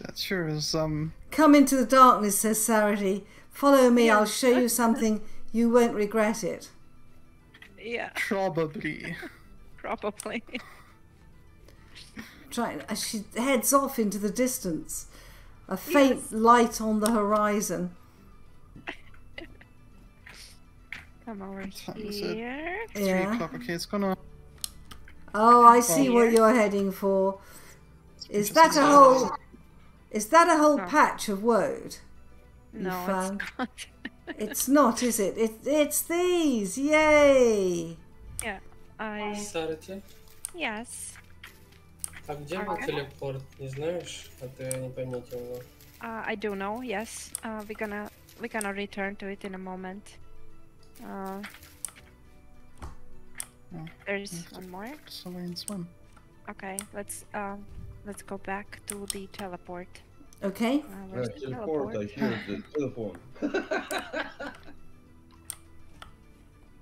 That sure is Come into the darkness, says Saraty. Follow me, I'll show you something. You won't regret it. Yeah. Probably. Probably. She heads off into the distance. A faint light on the horizon. Come over here. It? Yeah. 3 o'clock. Okay, it's gonna... Oh, I see what you're heading for. Is that a whole... Is that a whole patch of woad? No, it's not. It's not, is it? It's these. Yay! Yeah, Saraty? Yes. А где был телепорт? Не знаешь? А ты не поймете его. I do know. Yes. We're gonna return to it in a moment. There's one more. Someone's one. Okay, let's go back to the teleport. Okay. Where's the teleport? I hear the telephone.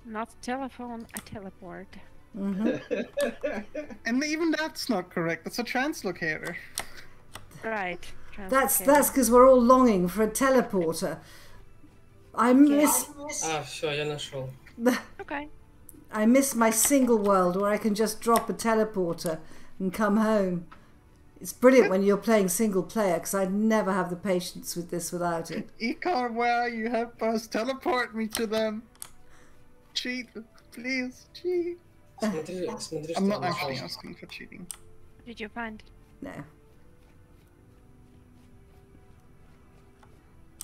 Not telephone, a teleport. And even that's not correct. That's a translocator. Right. Translocator. That's because we're all longing for a teleporter. I miss. Ah, sure, you're not sure. Okay. I miss my single world where I can just drop a teleporter and come home. It's brilliant when you're playing single player because I'd never have the patience with this without it. Ikar, where are you? Help us. Teleport me to them. Cheat, please. Cheat. I'm not actually asking for cheating. What did you find? No.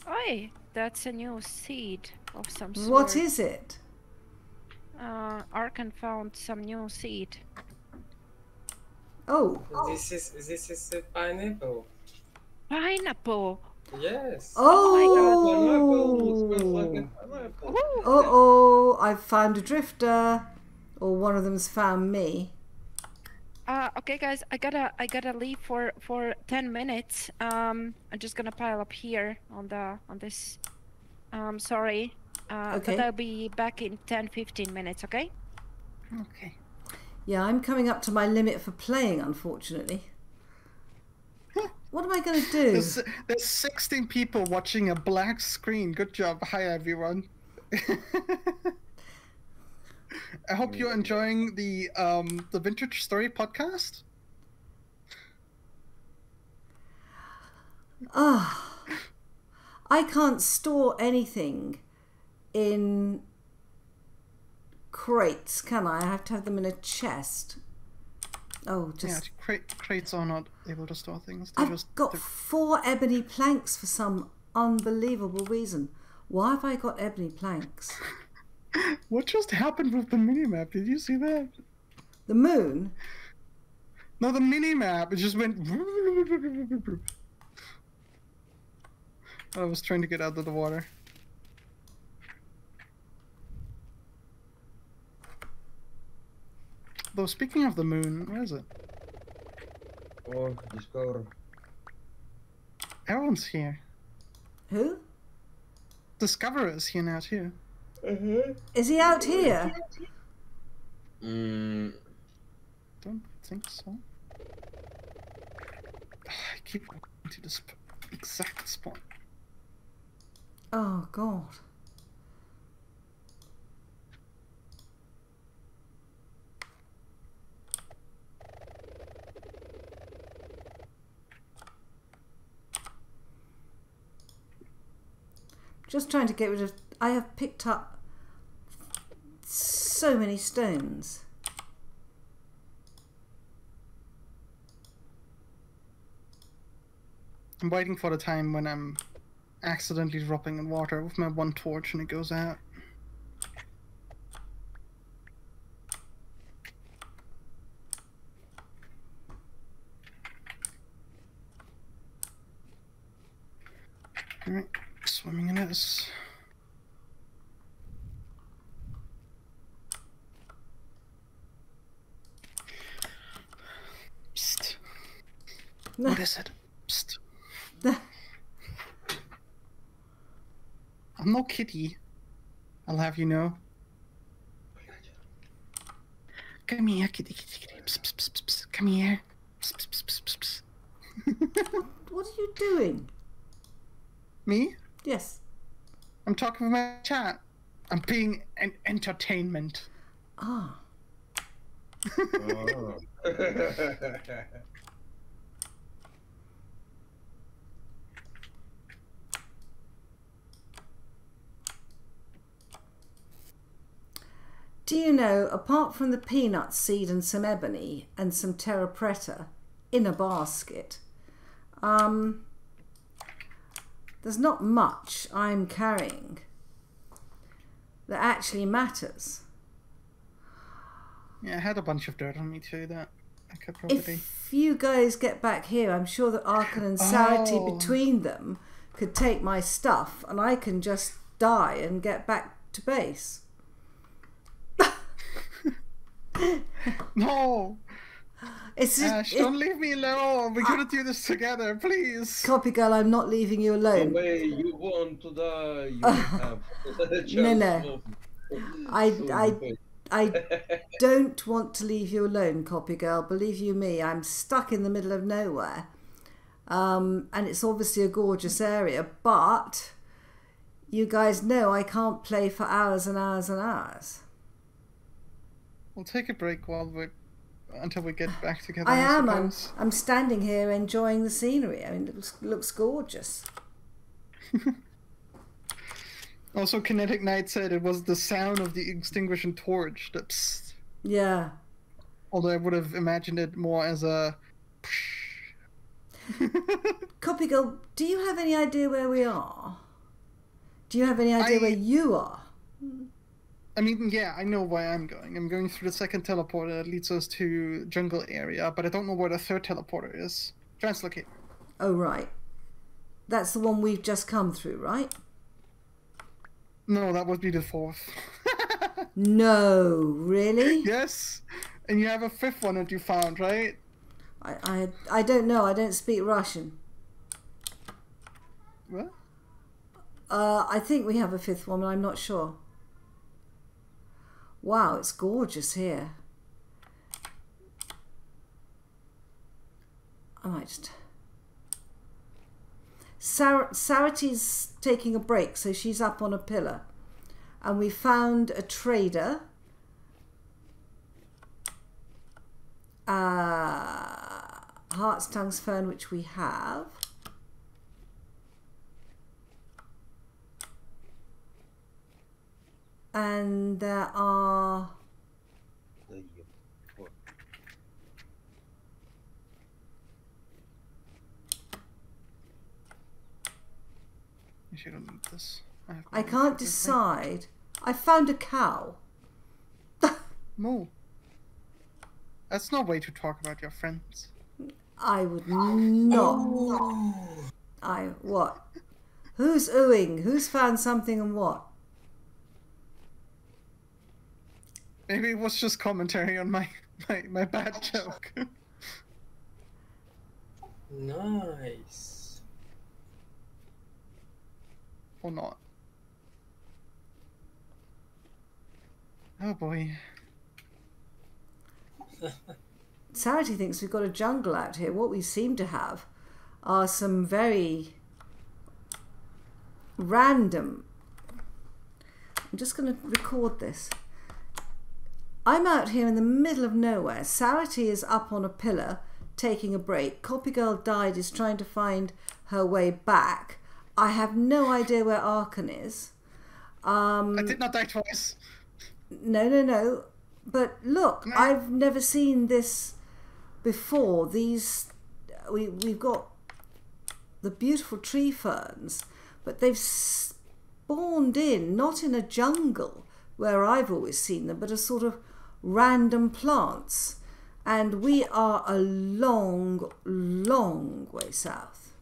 Oi, that's a new seed of some sort. What is it? Arkan found some new seed. Oh. This is a pineapple. Pineapple. Yes. Oh. Oh my God. Pineapple. Oh, I found a drifter. Or one of them's found me. Okay, guys, I gotta leave for 10 minutes. I'm just gonna pile up here on this. Sorry. Okay. But I'll be back in 10–15 minutes. Okay. Okay. Yeah, I'm coming up to my limit for playing, unfortunately. What am I gonna do? There's 16 people watching a black screen. Good job. Hi, everyone. I hope you're enjoying the Vintage Story podcast. Ah, oh, I can't store anything in crates, can I? I have to have them in a chest. Oh, just yeah, crates are not able to store things. I've got 4 ebony planks for some unbelievable reason. Why have I got ebony planks? What just happened with the minimap? Did you see that? The moon? No, the minimap. It just went... I was trying to get out of the water. Though, speaking of the moon, where is it? Oh, discover. Everyone's here. Who? Discover is here now, too. Is he out here? Don't think so. I keep going to this exact spot. Oh God. Just trying to get rid of... I have picked up so many stones. I'm waiting for the time when I'm accidentally dropping in water with my one torch and it goes out. Alright, swimming in this. What is it? Psst. I'm no kitty. I'll have you know. Come here, kitty, kitty, kitty. Psst, psst, psst, psst. Come here. Psst, psst, psst, psst, psst. doing? Me? Yes. I'm talking with my chat. I'm being an entertainment. Ah. Oh. Do you know, apart from the peanut seed and some ebony and some terra preta in a basket, there's not much I'm carrying that actually matters. Yeah, I had a bunch of dirt on me too that I could probably... If you guys get back here, I'm sure that Arkan and Saraty between them could take my stuff and I can just die and get back to base. No! It's just, Ash, don't leave me alone. We're gonna do this together, please. Copy Girl, I'm not leaving you alone. No way, you want to die. You have no, no. I don't want to leave you alone, Copy Girl. Believe you me, I'm stuck in the middle of nowhere. And it's obviously a gorgeous area, but you guys know I can't play for hours and hours and hours. We'll take a break while we're until we get back together. I am. I'm standing here enjoying the scenery. I mean, it looks gorgeous. Also, Kinetic Knight said it was the sound of the extinguishing torch. That pssst. Yeah. Although I would have imagined it more as a... Copy Girl, do you have any idea where we are? Do you have any idea where you are? I mean, yeah, I know where I'm going. I'm going through the second teleporter that leads us to jungle area, but I don't know where the third teleporter is. Translocate. Oh, right. That's the one we've just come through, right? No, that would be the fourth. No, really? Yes. And you have a fifth one that you found, right? I don't know. I don't speak Russian. What? I think we have a fifth one, but I'm not sure. Wow, it's gorgeous here. I might just... Saraty's taking a break, so she's up on a pillar. And we found a trader. Heart's Tongue's Fern, which we have. And there are you don't need this. I can't decide. I found a cow. No. That's no way to talk about your friends. I would not. Oh. I what? Who's oohing? Who's found something and what? Maybe it was just commentary on my bad joke. Nice. Or not. Oh boy. Saraty thinks we've got a jungle out here. What we seem to have are some very random... I'm just going to record this. I'm out here in the middle of nowhere. Saraty is up on a pillar taking a break. Copy Girl died is trying to find her way back. I have no idea where Arkan is. I did not die twice. No, no, no. But look, no. I've never seen this before. These, we've got the beautiful tree ferns, but they've spawned in, not in a jungle where I've always seen them, but a sort of random plants, and we are a long, long way south.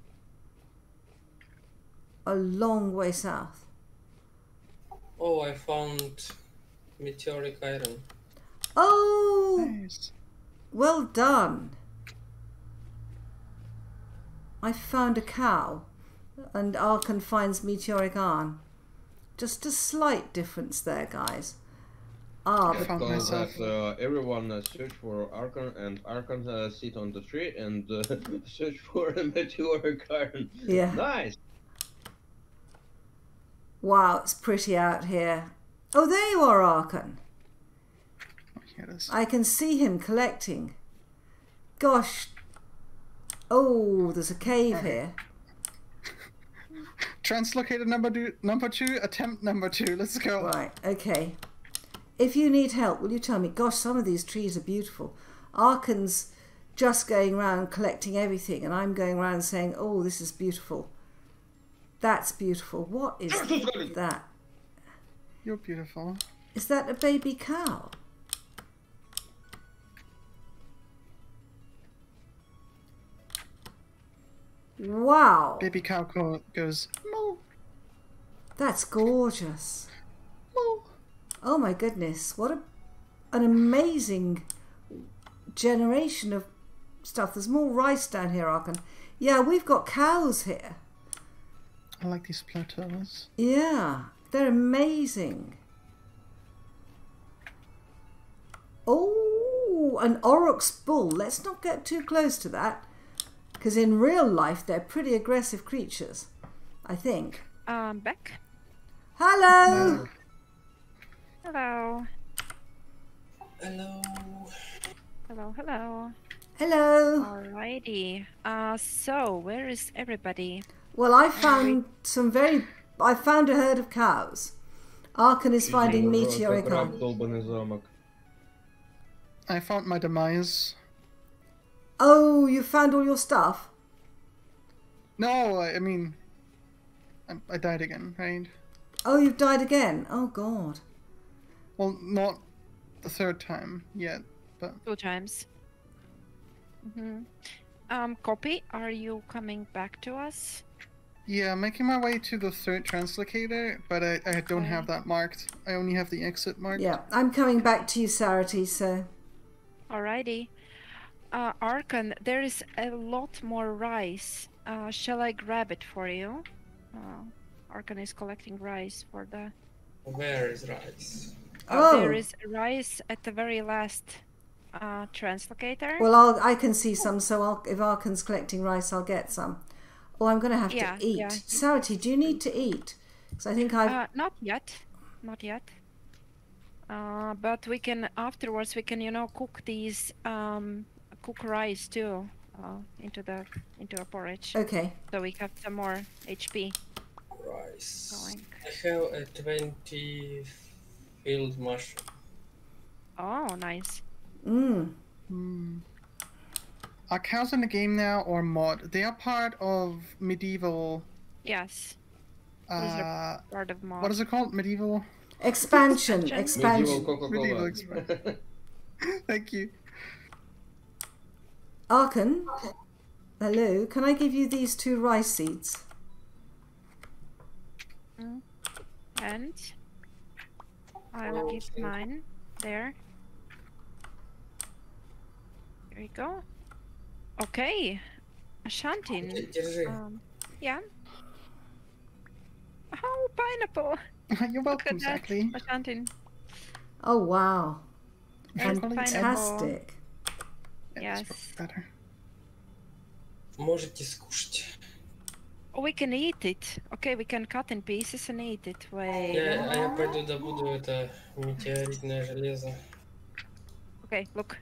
A long way south. Oh, I found meteoric iron. Oh, nice. Well done. I found a cow, and Arkan finds meteoric iron. Just a slight difference there, guys. Ah, I found myself. That, everyone search for Arkan, and Arkan sit on the tree and search for a mature garden. Yeah. Nice. Wow, it's pretty out here. Oh, there you are, Arkan. I can see him collecting. Gosh. Oh, there's a cave here. Translocator number two, attempt number 2. Let's go. Right, okay. If you need help, will you tell me? Gosh, some of these trees are beautiful. Arkan's just going around collecting everything, and I'm going around saying, oh, this is beautiful. That's beautiful. What is that? You're beautiful. Is that a baby cow? Wow. Baby cow goes moo. That's gorgeous. Moo. Oh my goodness. What an amazing generation of stuff. There's more rice down here, Arkan. Yeah, we've got cows here. I like these plateaus. Yeah, they're amazing. Oh, an aurochs bull. Let's not get too close to that. Because in real life, they're pretty aggressive creatures, I think. Beck? Hello! Hello. Hello. Hello, hello. Hello. Alrighty. So, where is everybody? Well, I found some very... I found a herd of cows. Arkan is finding meteoric armor. I found my demise. Oh, you found all your stuff? No, I mean, I died again, right? Oh, you've died again? Oh, God. Well, not the 3rd time yet, but... 2 times. Mm-hmm. Copy, are you coming back to us? Yeah, I'm making my way to the 3rd translocator, but I don't have that marked. I only have the exit marked. Yeah, I'm coming back to you, Saraty, so... Alrighty. Arkan, there is a lot more rice. Shall I grab it for you? Arkan is collecting rice for the... Where is rice? Oh. There is rice at the very last translocator. Well, I can see some, so if Arkan's collecting rice, I'll get some. Oh, I'm going to have to eat. Yeah. Saraty, do you need to eat? Because I think I've... not yet. Not yet. But we can, afterwards, we can, you know, cook these... cook rice too into a porridge. Okay. So we have some more HP. Rice. Going. I have 20 field mushroom. Oh, nice. Mm. Mm. Are cows in the game now or mod? They are part of medieval. Yes. Part of mod. What is it called? Medieval expansion. Medieval expansion. Thank you. Arkan, hello, can I give you these 2 rice seeds? And I'll give mine there. There you go. Okay, Ashantin. Yeah. Oh, pineapple. You're welcome, exactly. Ashantin. Oh, wow. And fantastic. Yes. Oh, we can eat it. Okay, we can cut in pieces and eat it. Wait. Okay, look.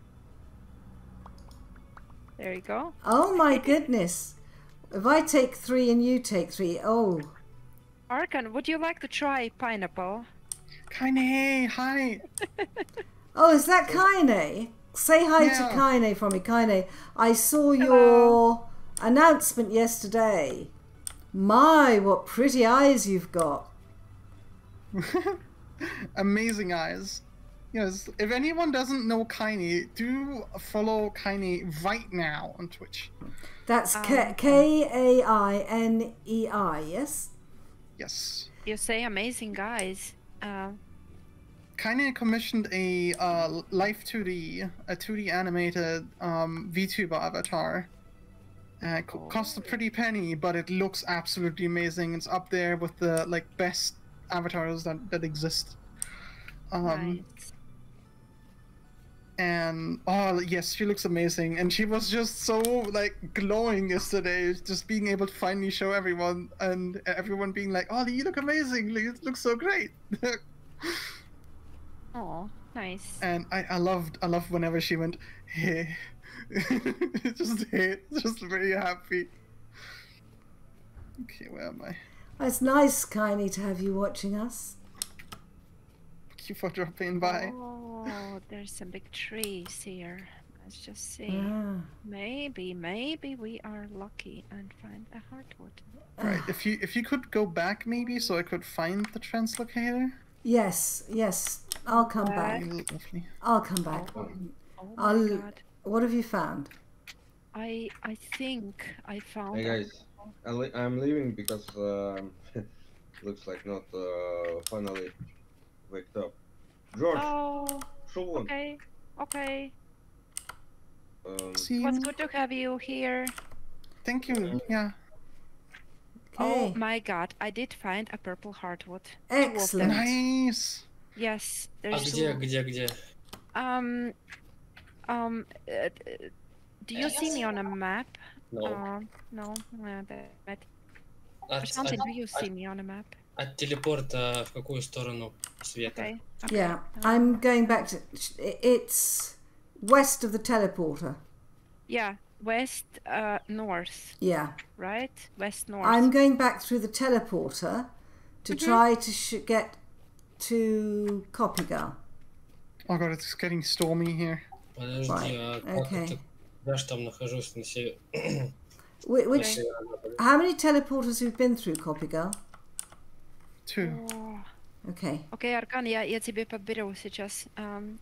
There you go. Oh my goodness. If I take 3 and you take 3, oh. Arkan, would you like to try pineapple? Kainé, hi. Oh, is that Kainé? Say hi to Kainé for me. Kainé, I saw your announcement yesterday. My, what pretty eyes you've got. Amazing eyes. Yes, if anyone doesn't know Kainé, do follow Kainé right now on Twitch. That's K-A-I-N-E-I, yes? Yes. You say amazing eyes. Kainé commissioned a live 2D, a 2D animated VTuber avatar. Cost a pretty penny, but it looks absolutely amazing. It's up there with the best avatars that exist. Right. And oh yes, she looks amazing, and she was just so like glowing yesterday, just being able to finally show everyone, and everyone being like, "Oh, you look amazing! You look so great!" Oh, nice. And I loved whenever she went, "Hey," just hey, just very happy. Okay, where am I? Well, it's nice, Kainé, to have you watching us. Thank you for dropping by. Oh, there's some big trees here. Let's just see. Yeah. Maybe we are lucky and find a hardwood. Right. If you could go back, maybe, so I could find the translocator. Yes, yes. I'll come back. I'll come back. Oh my God. What have you found? I think I found. Hey guys, I'm leaving because looks like not finally waked up. George. Oh, okay, okay. It was good to have you here. Thank you, yeah. Okay. Oh my God, I did find a purple hardwood. Excellent. Nice. Yes, there's two. Do you see me on a map? No. No, but... Something, do you see me on a map? От телепорта в какую сторону света? Okay. Okay. Yeah, I'm going back to... It's west of the teleporter. Yeah, west, north. Yeah. Right? West, north. I'm going back through the teleporter to try to get to Copy Girl. Oh God, it's getting stormy here. Подожди, right. Okay. Я же там нахожусь на север. Which, how many teleporters have been through, Copy Girl? Two. Okay. Okay, Аркан, я тебе подберу сейчас.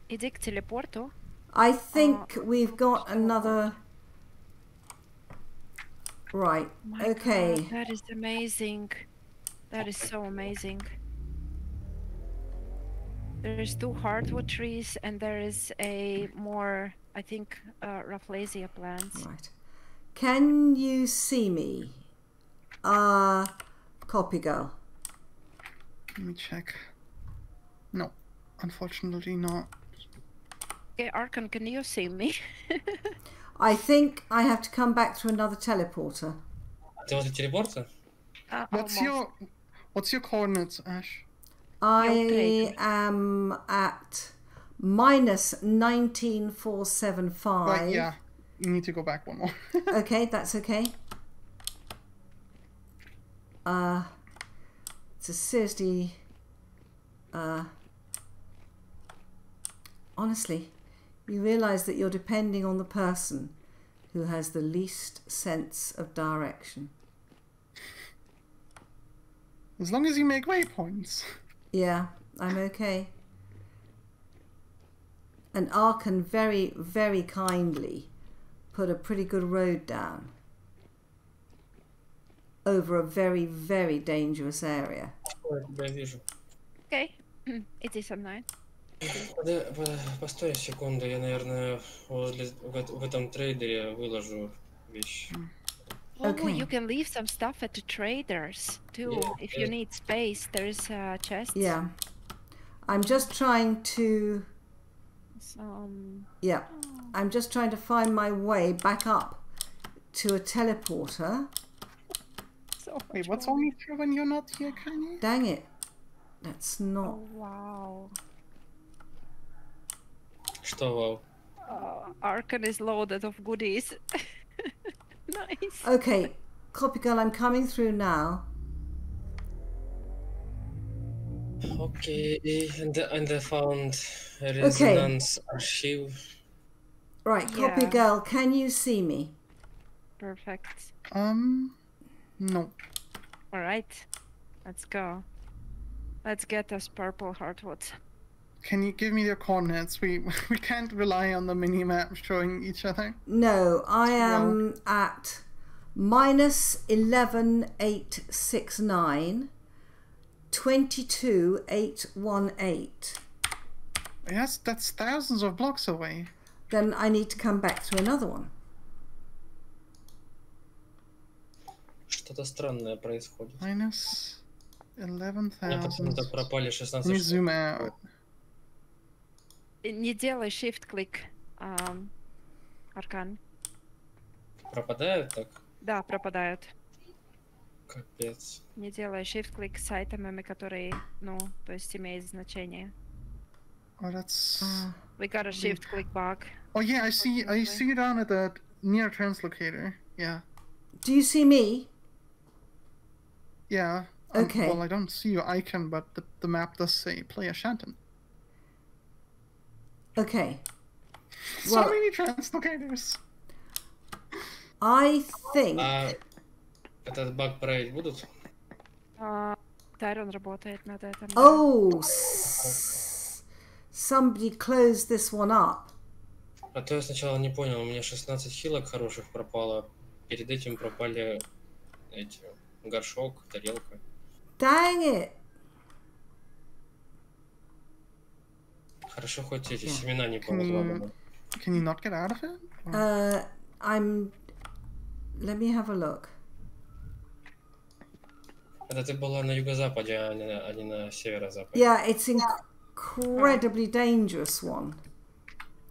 Иди к телепорту. I think we've got another... Right, okay. God, that is amazing. That is so amazing. There is two hardwood trees and there is a more, I think, Rafflesia plants. Right. Can you see me? Copy Girl. Let me check. No, unfortunately not. Okay, Arkan, can you see me? I think I have to come back to another teleporter. There was a teleporter? What's your coordinates, Ash? I am at -19,475. Right, yeah, you need to go back one more. Okay, that's okay. It's a seriously, honestly, you realise that you're depending on the person who has the least sense of direction. As long as you make waypoints. Yeah, I'm okay. And Arkan very, very kindly put a pretty good road down over a very, very dangerous area. Okay, it is online. Постой секунду, я, наверное, в этом трейдере выложу вещи. Oh, you can leave some stuff at the traders too, if you need space. There is a chest. Yeah, I'm just trying to. Yeah, I'm just trying to find my way back up to a teleporter. So wait, what's only true when you're not here, Kainé? Dang it. That's not... Oh, wow. Wow. Arkan is loaded of goodies. Nice. Okay, Copy Girl, I'm coming through now. Okay, and I found a resonance archive. Right, Copy Girl, can you see me? Perfect. No. All right, let's go. Let's get us purple hardwood. Can you give me your coordinates? We can't rely on the minimap showing each other. No, I am at -11,869, 22,818. Yes, that's thousands of blocks away. Then I need to come back to another one. Что-то странное происходит. -11,000. Zoom out. Не делай shift-клик, Аркан. Пропадают так? Да, пропадают. Капец. Не делай shift-клик с айтемами, которые, ну, то есть имеют значение. Oh, that's... We got a shift-click bug. Oh yeah, I see you down at the near translocator, yeah. Do you see me? Yeah. Okay. Well, I don't see your icon, but the map does say play Ashanton. Okay. So well, many translocators. I think... Этот баг проверить будут? Тайрон работает над этим. Oh! Somebody closed this one up. А то я сначала не понял, у меня 16 хилок хороших пропало. Перед этим пропали эти... горшок, тарелка. Dang it! Хорошо, хоть эти семена не помогли. Can you not get out of it? I'm... Let me have a look. Это ты была на юго-западе, а не на северо-западе. Yeah, it's incredibly dangerous one.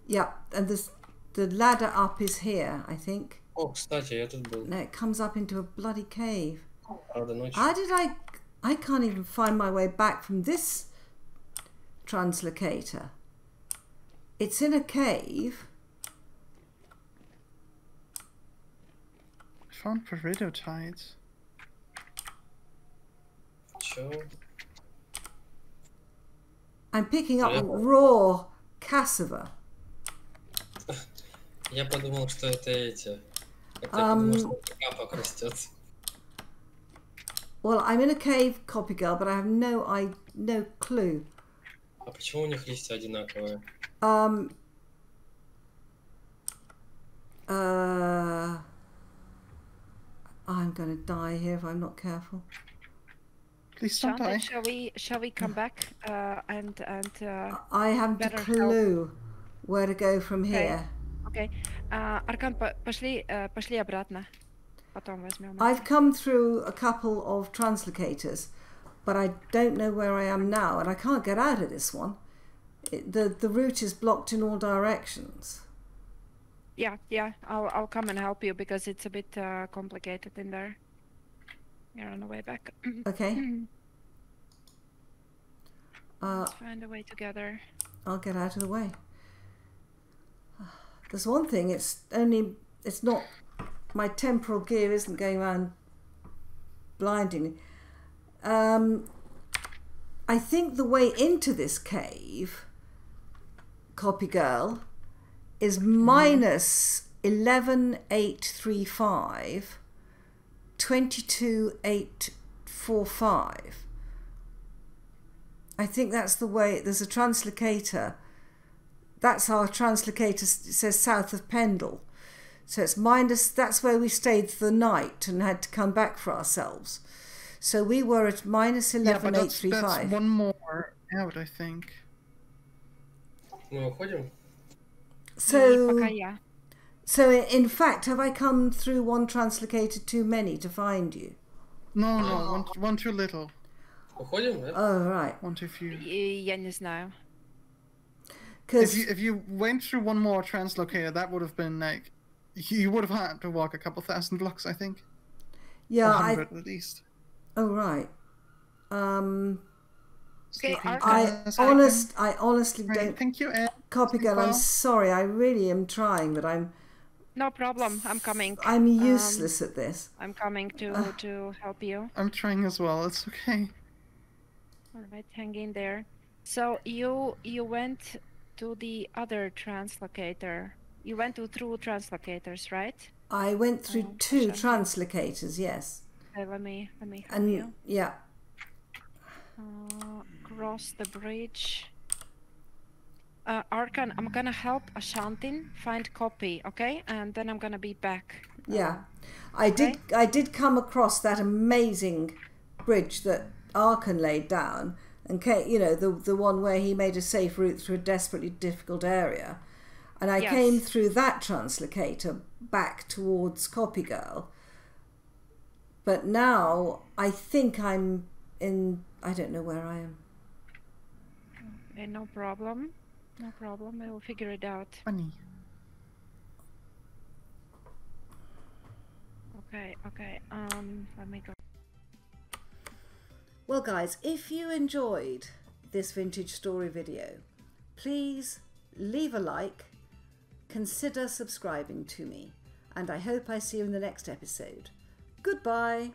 Yeah, and the ladder up is here, I think. Oh, кстати, я тут был. No, it comes up into a bloody cave. How did I can't even find my way back from this translocator. It's in a cave. I found Peridot tides. Sure. I'm picking up raw cassava. Я подумал, что это эти. Я подумал, что капок растет. Well, I'm in a cave, Copy Girl, but I have no clue. А почему у них листья одинаковые? I'm gonna die here if I'm not careful. Please don't die. Shall we come back and I haven't a clue where to go from here. Okay. Аркан, пошли обратно. I've come through a couple of translocators, but I don't know where I am now, and I can't get out of this one. The route is blocked in all directions. Yeah, I'll come and help you because it's a bit complicated in there. You're on the way back. Okay. Let's find a way together. I'll get out of the way. There's one thing. It's not. My temporal gear isn't going around blindingly. I think the way into this cave, Copy Girl, is minus 11,835, 22,845. I think that's the way. There's a translocator. That's our translocator. It says south of Pendle. So it's minus, that's where we stayed the night and had to come back for ourselves. So we were at minus 11,835. Yeah, that's one more out, I think. So in fact, have I come through one translocator too many to find you? No, one too little. Oh, right. One too few. Я не знаю. If you went through one more translocator, that would have been like... You would have had to walk a couple thousand blocks, I think. Yeah, 100 at least. Oh right. Okay, I honestly don't. Thank you, Ed. Copy Girl. I'm sorry. I really am trying, but I'm. No problem. I'm coming. I'm useless at this. I'm coming to help you. I'm trying as well. It's okay. All right, hang in there. So you went to the other translocator. You went through translocators, right? I went through two translocators, yes. Okay, let me help you. Yeah. Cross the bridge. Arkan, I'm gonna help Ashantin find Copy, okay? And then I'm gonna be back. Yeah, I did come across that amazing bridge that Arkan laid down, and you know the one where he made a safe route through a desperately difficult area. And I came through that translocator back towards Copy Girl. But now I think I'm in... I don't know where I am. Okay, no problem. No problem, I will figure it out. Funny. Okay, okay, let me go. Well guys, if you enjoyed this Vintage Story video, please leave a like, consider subscribing to me, and I hope I see you in the next episode. Goodbye!